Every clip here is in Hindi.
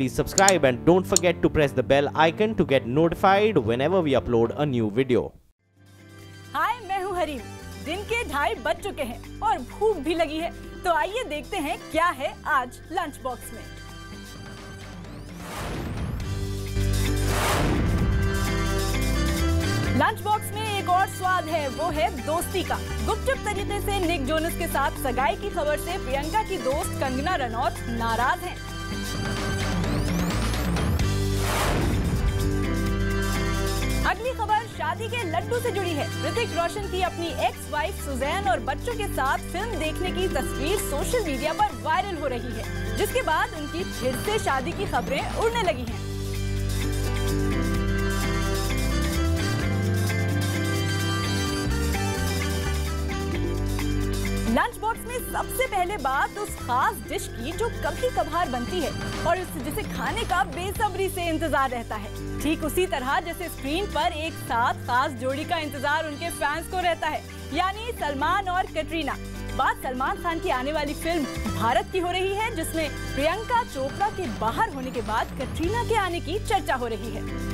please subscribe and don't forget to press the bell icon to get notified whenever we upload a new video. Hi, मैं हूँ हरीम। दिन के 2:30 बज चुके हैं और भूख भी लगी है, तो आइए देखते हैं क्या है आज लंच बॉक्स में। लंच बॉक्स में एक और स्वाद है, वो है दोस्ती का। गुपचुप तरीके से निक जोनस के साथ सगाई की खबर से प्रियंका की दोस्त कंगना रनौत नाराज हैं। अगली खबर शादी के लड्डू से जुड़ी है। ऋतिक रोशन की अपनी एक्स वाइफ सुजैन और बच्चों के साथ फिल्म देखने की तस्वीर सोशल मीडिया पर वायरल हो रही है, जिसके बाद उनकी फिर से शादी की खबरें उड़ने लगी हैं। लंच बॉक्स में सबसे पहले बात उस खास डिश की जो कभी कभार बनती है और जिसे खाने का बेसब्री से इंतजार रहता है, ठीक उसी तरह जैसे स्क्रीन पर एक साथ खास जोड़ी का इंतजार उनके फैंस को रहता है, यानी सलमान और कैटरीना। बात सलमान खान की आने वाली फिल्म भारत की हो रही है, जिसमें प्रियंका चोपड़ा के बाहर होने के बाद कैटरीना के आने की चर्चा हो रही है।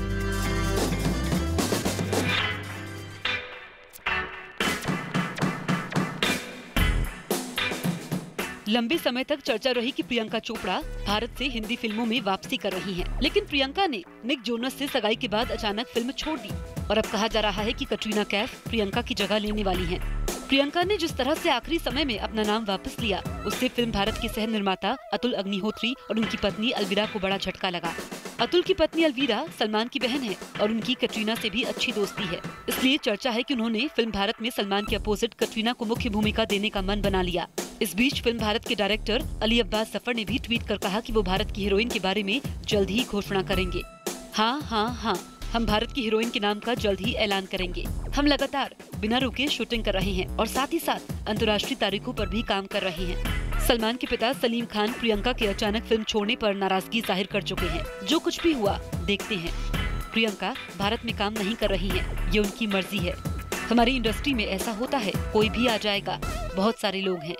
लंबे समय तक चर्चा रही कि प्रियंका चोपड़ा भारत से हिंदी फिल्मों में वापसी कर रही हैं, लेकिन प्रियंका ने निक जोनस से सगाई के बाद अचानक फिल्म छोड़ दी और अब कहा जा रहा है कि कटरीना कैफ प्रियंका की जगह लेने वाली हैं। प्रियंका ने जिस तरह से आखिरी समय में अपना नाम वापस लिया, उससे फिल्म भारत के सह निर्माता अतुल अग्निहोत्री और उनकी पत्नी अलवीरा को बड़ा झटका लगा। अतुल की पत्नी अलवीरा सलमान की बहन है और उनकी कटरीना से भी अच्छी दोस्ती है, इसलिए चर्चा है कि उन्होंने फिल्म भारत में सलमान के अपोजिट कटरीना को मुख्य भूमिका देने का मन बना लिया। इस बीच फिल्म भारत के डायरेक्टर अली अब्बास जफर ने भी ट्वीट कर कहा कि वो भारत की हीरोइन के बारे में जल्द ही घोषणा करेंगे। हाँ हाँ हाँ, हम भारत की हीरोइन के नाम का जल्द ही ऐलान करेंगे। हम लगातार बिना रुके शूटिंग कर रहे हैं और साथ ही साथ अंतर्राष्ट्रीय तारीखों पर भी काम कर रहे हैं। सलमान के पिता सलीम खान प्रियंका के अचानक फिल्म छोड़ने पर नाराजगी जाहिर कर चुके हैं। जो कुछ भी हुआ देखते हैं। प्रियंका भारत में काम नहीं कर रही है, ये उनकी मर्जी है। हमारी इंडस्ट्री में ऐसा होता है, कोई भी आ जाएगा, बहुत सारे लोग हैं।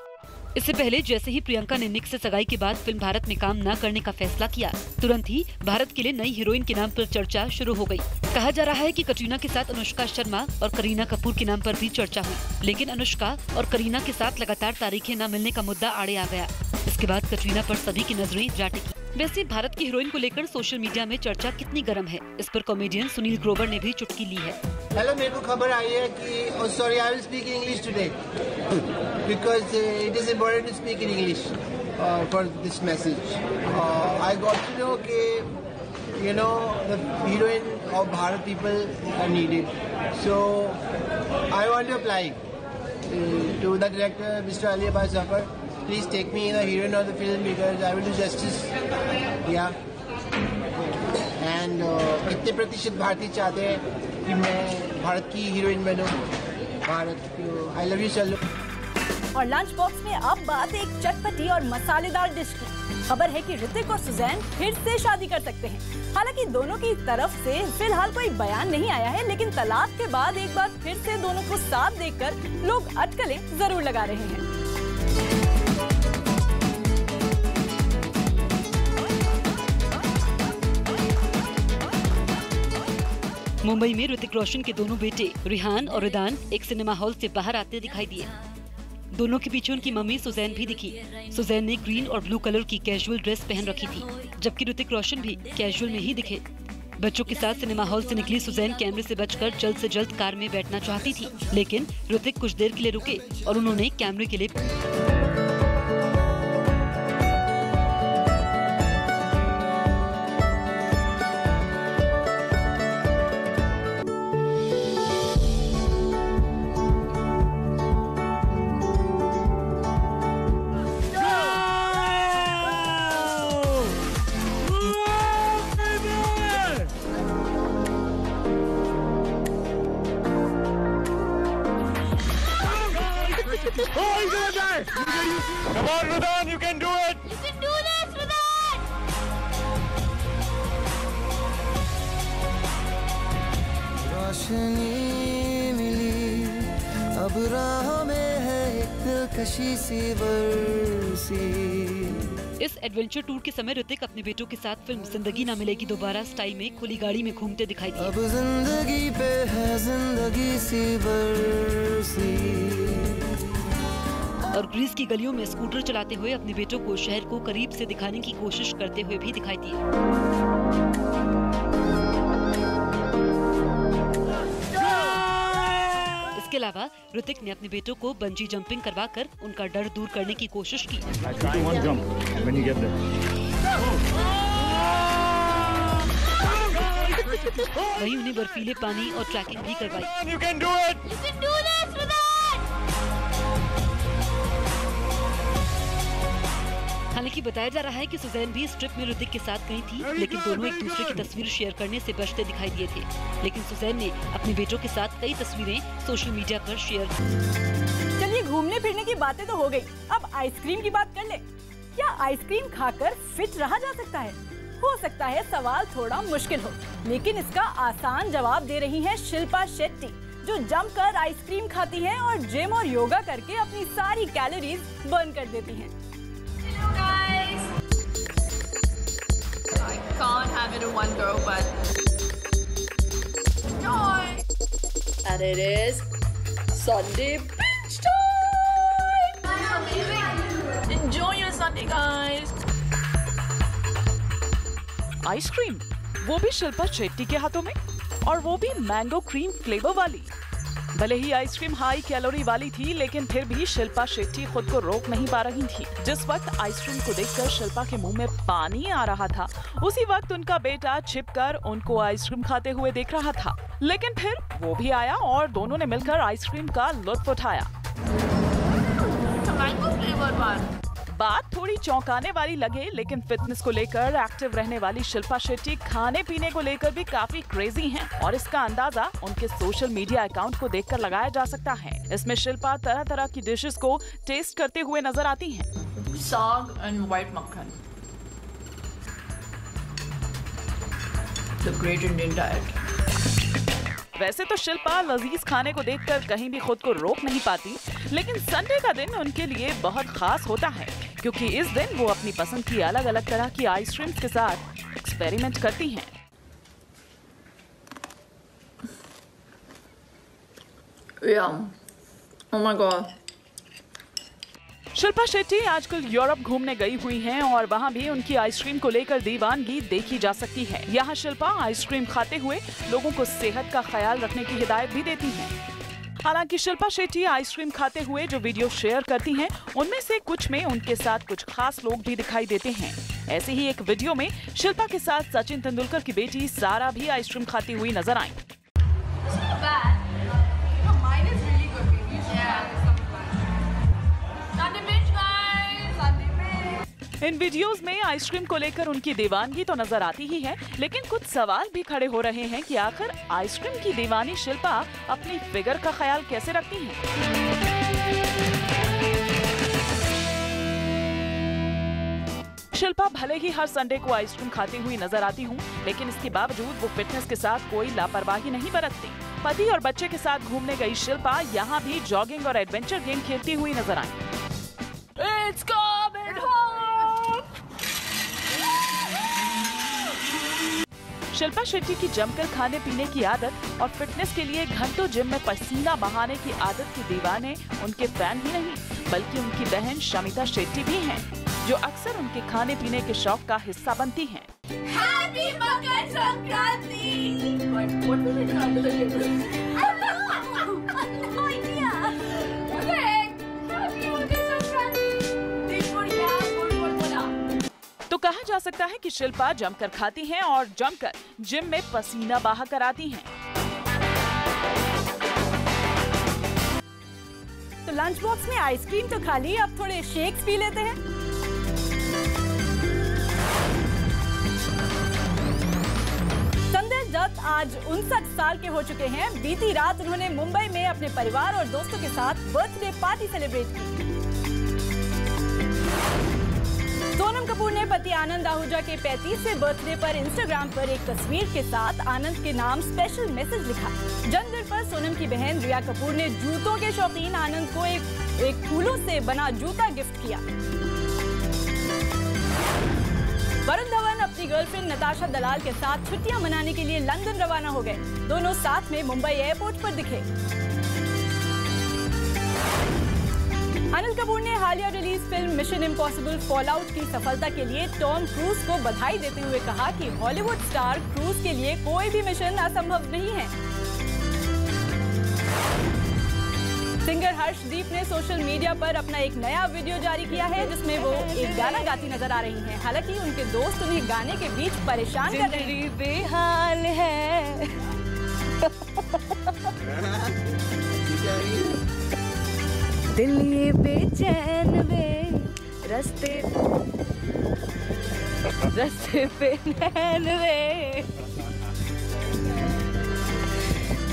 इससे पहले जैसे ही प्रियंका ने निक से सगाई के बाद फिल्म भारत में काम न करने का फैसला किया, तुरंत ही भारत के लिए नई हीरोइन के नाम पर चर्चा शुरू हो गई। कहा जा रहा है कि कटरीना के साथ अनुष्का शर्मा और करीना कपूर के नाम पर भी चर्चा हुई, लेकिन अनुष्का और करीना के साथ लगातार तारीखें न मिलने का मुद्दा आड़े आ गया। इसके बाद कटरीना पर सभी की नजरें जा टिकी। वैसे भारत की हीरोइन को लेकर सोशल मीडिया में चर्चा कितनी गर्म है, इस पर कॉमेडियन सुनील ग्रोवर ने भी चुटकी ली है। हेलो, मेरे को खबर आई है कि sorry I will speak English today because it is important to speak in English for this message. I got to know कि you know the heroine of Bharat people are needed, so I want to apply to the director mister Ali Abbas Zafar, please take me the heroine of the film because I will do justice. या एंड कितने प्रतिशत भारतीय चाहते हैं कि मैं भारत की हीरोइन बनूं? भारत, आई लव यू चलो। और लंच बॉक्स में अब बात एक चटपटी और मसालेदार डिश की। खबर है कि ऋतिक और सुजैन फिर से शादी कर सकते हैं। हालांकि दोनों की तरफ से फिलहाल कोई बयान नहीं आया है, लेकिन तलाक के बाद एक बार फिर से दोनों को साथ देखकर लोग अटकलें जरूर लगा रहे हैं। मुंबई में ऋतिक रोशन के दोनों बेटे रिहान और रिदान एक सिनेमा हॉल से बाहर आते दिखाई दिए। दोनों के पीछे उनकी मम्मी सुजैन भी दिखी। सुजैन ने ग्रीन और ब्लू कलर की कैजुअल ड्रेस पहन रखी थी, जबकि ऋतिक रोशन भी कैजुअल में ही दिखे। बच्चों के साथ सिनेमा हॉल से निकली सुजैन कैमरे से बचकर जल्द से जल्द कार में बैठना चाहती थी, लेकिन ऋतिक कुछ देर के लिए रुके और उन्होंने कैमरे के लिए अब राह में है एक दिलकशी सी बरसी। इस एडवेंचर टूर के समय ऋतिक अपने बेटों के साथ फिल्म जिंदगी ना मिलेगी दोबारा स्टाइल में खुली गाड़ी में घूमते दिखाई दिए। अब जिंदगी पे है जिंदगी सी बरसी। और ग्रीस की गलियों में स्कूटर चलाते हुए अपने बेटों को शहर को करीब से दिखाने की कोशिश करते हुए भी दिखाई दिए। इसके अलावा ऋतिक ने अपने बेटों को बंजी जंपिंग करवाकर उनका डर दूर करने की कोशिश की। वहीं उन्हें बर्फीले पानी और ट्रैकिंग भी करवाई। हालांकि बताया जा रहा है कि सुजैन भी इस ट्रिप में ऋतिक के साथ गई थी, लेकिन दोनों एक दूसरे की तस्वीर शेयर करने से बचते दिखाई दिए थे। लेकिन सुजैन ने अपने बेटों के साथ कई तस्वीरें सोशल मीडिया पर शेयर की। चलिए घूमने फिरने की बातें तो हो गई, अब आइसक्रीम की बात कर ले। क्या आइसक्रीम खाकर फिट रहा जा सकता है? हो सकता है सवाल थोड़ा मुश्किल हो, लेकिन इसका आसान जवाब दे रही है शिल्पा शेट्टी, जो जमकर आइसक्रीम खाती है और जिम और योगा करके अपनी सारी कैलोरीज बर्न कर देती है। आइसक्रीम, वो भी शिल्पा शेट्टी के हाथों में, और वो भी मैंगो क्रीम फ्लेवर वाली। भले ही आइसक्रीम हाई कैलोरी वाली थी, लेकिन फिर भी शिल्पा शेट्टी खुद को रोक नहीं पा रही थी। जिस वक्त आइसक्रीम को देखकर शिल्पा के मुंह में पानी आ रहा था, उसी वक्त उनका बेटा छिपकर उनको आइसक्रीम खाते हुए देख रहा था। लेकिन फिर वो भी आया और दोनों ने मिलकर आइसक्रीम का लुत्फ उठाया। बात थोड़ी चौंकाने वाली लगे, लेकिन फिटनेस को लेकर एक्टिव रहने वाली शिल्पा शेट्टी खाने पीने को लेकर भी काफी क्रेजी हैं, और इसका अंदाजा उनके सोशल मीडिया अकाउंट को देखकर लगाया जा सकता है। इसमें शिल्पा तरह तरह की डिशेस को टेस्ट करते हुए नजर आती हैं। साग एंड व्हाइट मक्खन, द ग्रेट इंडियन डाइट। वैसे तो शिल्पा लजीज खाने को देखकर कहीं भी खुद को रोक नहीं पाती, लेकिन संडे का दिन उनके लिए बहुत खास होता है, क्योंकि इस दिन वो अपनी पसंद की अलग अलग तरह की आइसक्रीम के साथ एक्सपेरिमेंट करती हैं। Oh my God. Shilpa Shetty आजकल यूरोप घूमने गई हुई हैं और वहां भी उनकी आइसक्रीम को लेकर दीवानगी देखी जा सकती है। यहां शिल्पा आइसक्रीम खाते हुए लोगों को सेहत का ख्याल रखने की हिदायत भी देती हैं। हालांकि शिल्पा शेट्टी आइसक्रीम खाते हुए जो वीडियो शेयर करती हैं, उनमें से कुछ में उनके साथ कुछ खास लोग भी दिखाई देते हैं। ऐसे ही एक वीडियो में शिल्पा के साथ सचिन तेंदुलकर की बेटी सारा भी आइसक्रीम खाती हुई नजर आई। इन वीडियोस में आइसक्रीम को लेकर उनकी दीवानगी तो नजर आती ही है, लेकिन कुछ सवाल भी खड़े हो रहे हैं कि आखिर आइसक्रीम की दीवानी शिल्पा अपनी फिगर का ख्याल कैसे रखती हैं। शिल्पा भले ही हर संडे को आइसक्रीम खाती हुई नजर आती हूं, लेकिन इसके बावजूद वो फिटनेस के साथ कोई लापरवाही नहीं बरतती। पति और बच्चे के साथ घूमने गई शिल्पा यहाँ भी जॉगिंग और एडवेंचर गेम खेलती हुई नजर आई। शिल्पा शेट्टी की जमकर खाने पीने की आदत और फिटनेस के लिए घंटों जिम में पसीना बहाने की आदत की दीवाने उनके फैन ही नहीं, बल्कि उनकी बहन शमिता शेट्टी भी हैं, जो अक्सर उनके खाने पीने के शौक का हिस्सा बनती हैं। हैप्पी मकर संक्रांति। तो कहा जा सकता है कि शिल्पा जमकर खाती हैं और जमकर जिम में पसीना बहा कर आती हैं। तो लंच बॉक्स में आइसक्रीम तो खा ली, अब थोड़े शेक्स पी लेते हैं। संदीप दत्त आज 59 साल के हो चुके हैं। बीती रात उन्होंने मुंबई में अपने परिवार और दोस्तों के साथ बर्थडे पार्टी सेलिब्रेट की। सोनम कपूर ने पति आनंद आहूजा के 35वें बर्थडे पर इंस्टाग्राम पर एक तस्वीर के साथ आनंद के नाम स्पेशल मैसेज लिखा। जन्मदिन पर सोनम की बहन रिया कपूर ने जूतों के शौकीन आनंद को एक फूलों से बना जूता गिफ्ट किया। वरुण धवन अपनी गर्लफ्रेंड नताशा दलाल के साथ छुट्टियां मनाने के लिए लंदन रवाना हो गए। दोनों साथ में मुंबई एयरपोर्ट पर दिखे। अनिल कपूर ने हालिया release film Mission Impossible Fallout की सफलता के लिए टॉम क्रूज को बधाई देते हुए कहा कि हॉलीवुड स्टार क्रूज के लिए कोई भी मिशन असंभव नहीं है। सिंगर हर्षदीप ने सोशल मीडिया पर अपना एक नया वीडियो जारी किया है जिसमें वो एक गाना गाती नजर आ रही हैं। हालांकि उनके दोस्त उन्हें गाने के बीच परेशान कर रहे हैं। बेहाल है दिल ये बेचैन में रस्ते पे नैन में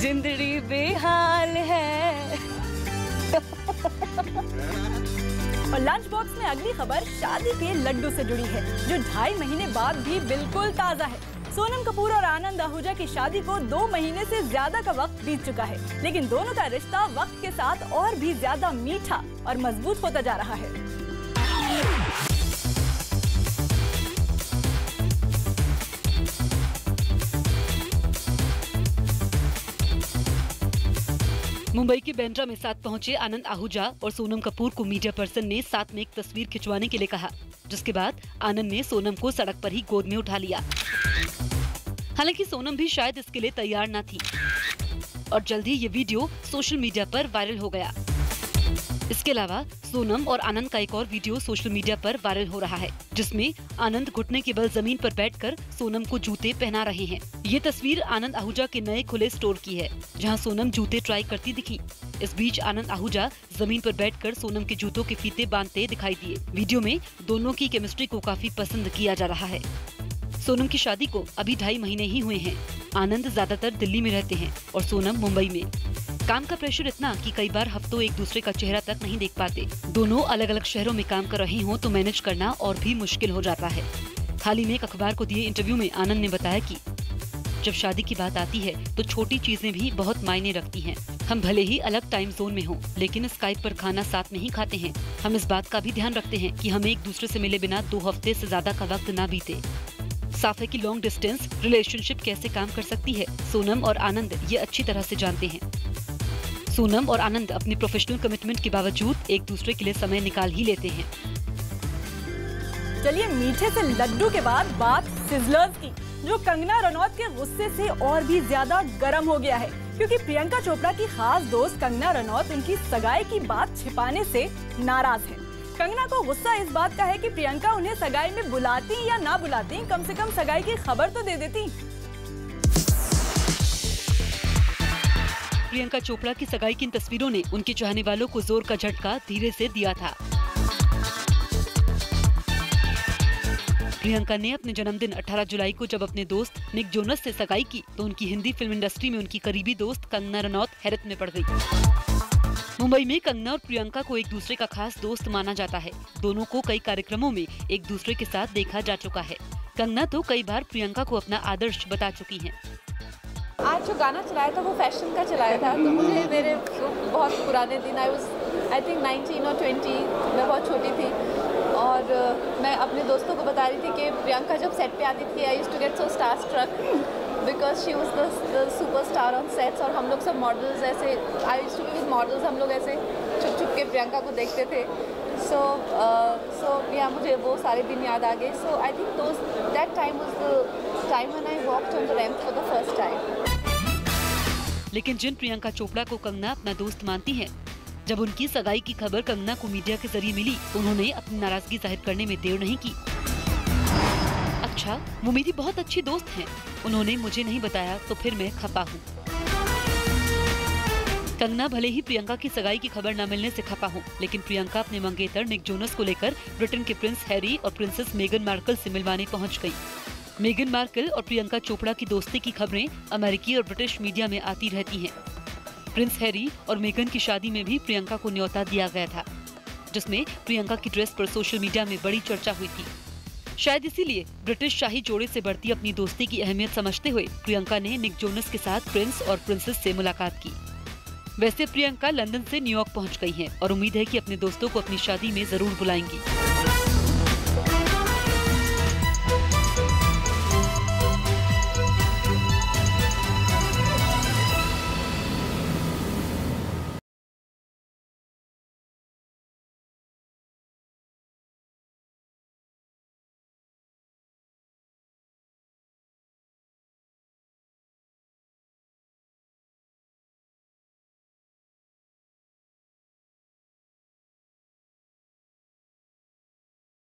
जिंदड़ी बेहाल है। और लंच बॉक्स में अगली खबर शादी के लड्डू से जुड़ी है जो 2.5 महीने बाद भी बिल्कुल ताज़ा है। सोनम कपूर और आनंद आहूजा की शादी को 2 महीने से ज्यादा का वक्त बीत चुका है, लेकिन दोनों का रिश्ता वक्त के साथ और भी ज्यादा मीठा और मजबूत होता जा रहा है। मुंबई के बैंड्रा में साथ पहुंचे आनंद आहूजा और सोनम कपूर को मीडिया पर्सन ने साथ में एक तस्वीर खिंचवाने के लिए कहा, जिसके बाद आनंद ने सोनम को सड़क पर ही गोद में उठा लिया। हालांकि सोनम भी शायद इसके लिए तैयार न थी और जल्द ही ये वीडियो सोशल मीडिया पर वायरल हो गया। इसके अलावा सोनम और आनंद का एक और वीडियो सोशल मीडिया पर वायरल हो रहा है जिसमें आनंद घुटने के बल जमीन पर बैठकर सोनम को जूते पहना रहे हैं। ये तस्वीर आनंद आहूजा के नए खुले स्टोर की है जहां सोनम जूते ट्राई करती दिखी। इस बीच आनंद आहूजा जमीन पर बैठकर सोनम के जूतों के फीते बांधते दिखाई दिए। वीडियो में दोनों की केमिस्ट्री को काफी पसंद किया जा रहा है। सोनम की शादी को अभी 2.5 महीने ही हुए हैं। आनंद ज्यादातर दिल्ली में रहते हैं और सोनम मुंबई में। काम का प्रेशर इतना कि कई बार हफ्तों एक दूसरे का चेहरा तक नहीं देख पाते। दोनों अलग अलग शहरों में काम कर रहे हों तो मैनेज करना और भी मुश्किल हो जाता है। हाल ही में एक अखबार को दिए इंटरव्यू में आनंद ने बताया कि जब शादी की बात आती है तो छोटी चीजें भी बहुत मायने रखती हैं। हम भले ही अलग टाइम जोन में हों, लेकिन स्काइप पर खाना साथ में ही खाते हैं। हम इस बात का भी ध्यान रखते हैं कि हमें एक दूसरे से मिले बिना 2 हफ्ते से ज्यादा का वक्त ना बीते। साफ है कि लॉन्ग डिस्टेंस रिलेशनशिप कैसे काम कर सकती है, सोनम और आनंद ये अच्छी तरह से जानते हैं। सोनम और आनंद अपने प्रोफेशनल कमिटमेंट के बावजूद एक दूसरे के लिए समय निकाल ही लेते हैं। चलिए मीठे से लड्डू के बाद बात सिजलर्स की, जो कंगना रनौत के गुस्से से और भी ज्यादा गर्म हो गया है क्योंकि प्रियंका चोपड़ा की खास दोस्त कंगना रनौत उनकी सगाई की बात छिपाने से नाराज है। कंगना को गुस्सा इस बात का है कि प्रियंका उन्हें सगाई में बुलाती या ना बुलाती, कम से कम सगाई की खबर तो दे देती। प्रियंका चोपड़ा की सगाई की इन तस्वीरों ने उनके चाहने वालों को जोर का झटका धीरे से दिया था। प्रियंका ने अपने जन्मदिन 18 जुलाई को जब अपने दोस्त निक जोनस से सगाई की तो उनकी हिंदी फिल्म इंडस्ट्री में उनकी करीबी दोस्त कंगना रनौत हैरत में पड़ गई। मुंबई में कंगना और प्रियंका को एक दूसरे का खास दोस्त माना जाता है। दोनों को कई कार्यक्रमों में एक दूसरे के साथ देखा जा चुका है। कंगना तो कई बार प्रियंका को अपना आदर्श बता चुकी है। आज जो गाना चलाया था वो फैशन का चलाया था, तो मुझे मेरे बहुत पुराने दिन, आई थिंक 19 और 20, मैं बहुत छोटी थी और मैं अपने दोस्तों को बता रही थी कि प्रियंका जब सेट पे आती थी I used to get so star struck because she was the superstar on sets. और हम लोग सब मॉडल्स ऐसे, I used to be with models, हम लोग ऐसे छुप छुप के प्रियंका को देखते थे। So मुझे वो सारे दिन याद आ गए। So I think that time was the time when I walked on the ramp for the first time. लेकिन जिन प्रियंका चोपड़ा को कंगना अपना दोस्त मानती हैं, जब उनकी सगाई की खबर कंगना को मीडिया के जरिए मिली, उन्होंने अपनी नाराजगी जाहिर करने में देर नहीं की। अच्छा, वो मेरी बहुत अच्छी दोस्त हैं। उन्होंने मुझे नहीं बताया तो फिर मैं खपा हूँ। कंगना भले ही प्रियंका की सगाई की खबर न मिलने से खपा हो, लेकिन प्रियंका अपने मंगेतर निक जोनस को लेकर ब्रिटेन के प्रिंस हैरी और प्रिंसेस मेगन मार्कल से मिलवाने पहुंच गई। मेगन मार्कल और प्रियंका चोपड़ा की दोस्ती की खबरें अमेरिकी और ब्रिटिश मीडिया में आती रहती हैं। प्रिंस हैरी और मेगन की शादी में भी प्रियंका को न्योता दिया गया था, जिसमें प्रियंका की ड्रेस पर सोशल मीडिया में बड़ी चर्चा हुई थी। शायद इसीलिए ब्रिटिश शाही जोड़े से बढ़ती अपनी दोस्ती की अहमियत समझते हुए प्रियंका ने निक जोनस के साथ प्रिंस और प्रिंसेस से मुलाकात की। वैसे प्रियंका लंदन से न्यूयॉर्क पहुंच गई हैं और उम्मीद है कि अपने दोस्तों को अपनी शादी में जरूर बुलाएंगी।